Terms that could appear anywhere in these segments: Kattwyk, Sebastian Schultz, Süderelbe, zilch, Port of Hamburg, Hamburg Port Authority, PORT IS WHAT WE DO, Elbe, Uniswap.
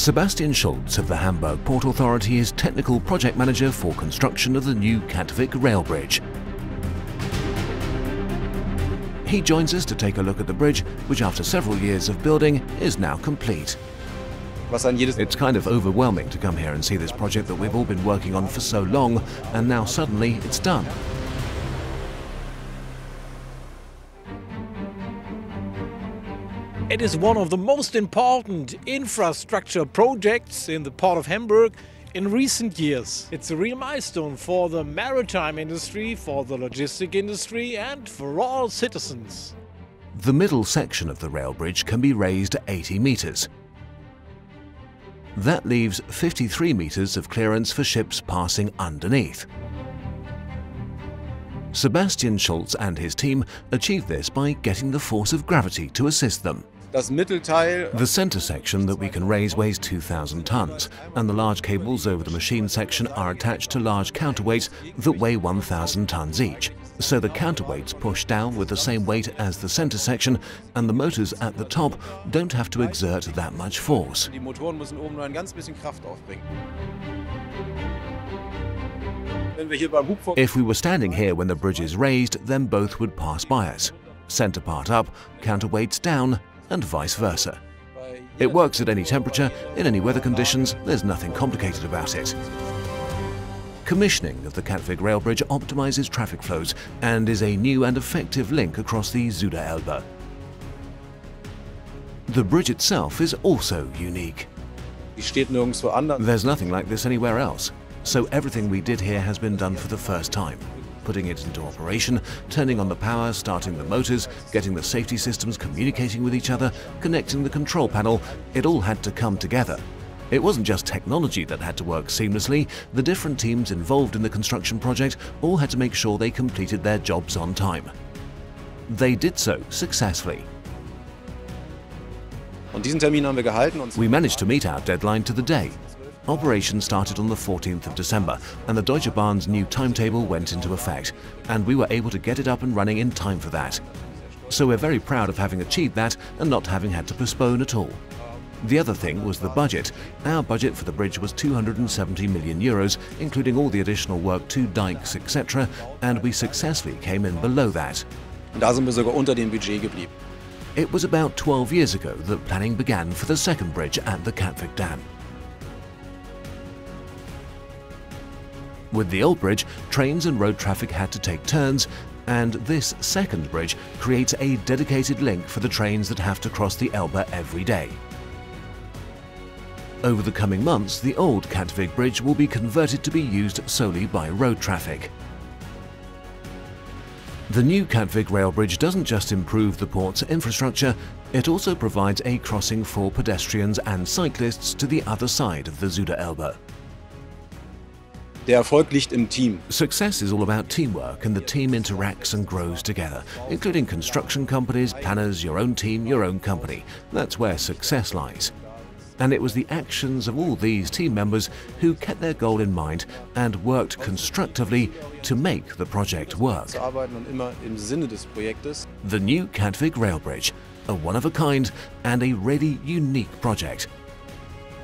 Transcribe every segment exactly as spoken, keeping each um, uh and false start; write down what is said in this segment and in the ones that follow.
Sebastian Schultz of the Hamburg Port Authority is technical project manager for construction of the new Kattwyk rail bridge. He joins us to take a look at the bridge, which after several years of building is now complete. It's kind of overwhelming to come here and see this project that we've all been working on for so long, and now suddenly it's done. It is one of the most important infrastructure projects in the port of Hamburg in recent years. It's a real milestone for the maritime industry, for the logistic industry and for all citizens. The middle section of the rail bridge can be raised eighty metres. That leaves fifty-three metres of clearance for ships passing underneath. Sebastian Schultz and his team achieved this by getting the force of gravity to assist them. The center section that we can raise weighs two thousand tons, and the large cables over the machine section are attached to large counterweights that weigh one thousand tons each. So the counterweights push down with the same weight as the center section, and the motors at the top don't have to exert that much force. If we were standing here when the bridge is raised, then both would pass by us. Center part up, counterweights down, and vice versa. It works at any temperature, in any weather conditions. There's nothing complicated about it. Commissioning of the Kattwyk rail bridge optimizes traffic flows and is a new and effective link across the Süderelbe. The bridge itself is also unique. There's nothing like this anywhere else. So everything we did here has been done for the first time. Putting it into operation, turning on the power, starting the motors, getting the safety systems communicating with each other, connecting the control panel, it all had to come together. It wasn't just technology that had to work seamlessly. The different teams involved in the construction project all had to make sure they completed their jobs on time. They did so successfully. We managed to meet our deadline to the day. Operation started on the fourteenth of December, and the Deutsche Bahn's new timetable went into effect, and we were able to get it up and running in time for that. So we're very proud of having achieved that and not having had to postpone at all. The other thing was the budget. Our budget for the bridge was two hundred seventy million euros, including all the additional work to dikes, et cetera, and we successfully came in below that. It was about twelve years ago that planning began for the second bridge at the Kattwyk Dam. With the old bridge, trains and road traffic had to take turns, and this second bridge creates a dedicated link for the trains that have to cross the Elbe every day. Over the coming months, the old Kattwyk bridge will be converted to be used solely by road traffic. The new Kattwyk rail bridge doesn't just improve the port's infrastructure, it also provides a crossing for pedestrians and cyclists to the other side of the Süderelbe. Success is all about teamwork, and the team interacts and grows together, including construction companies, planners, your own team, your own company. That's where success lies. And it was the actions of all these team members who kept their goal in mind and worked constructively to make the project work. The new Kattwyk rail bridge, a one-of-a-kind and a really unique project,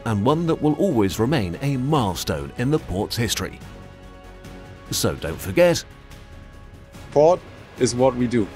and one that will always remain a milestone in the port's history. So don't forget, port is what we do.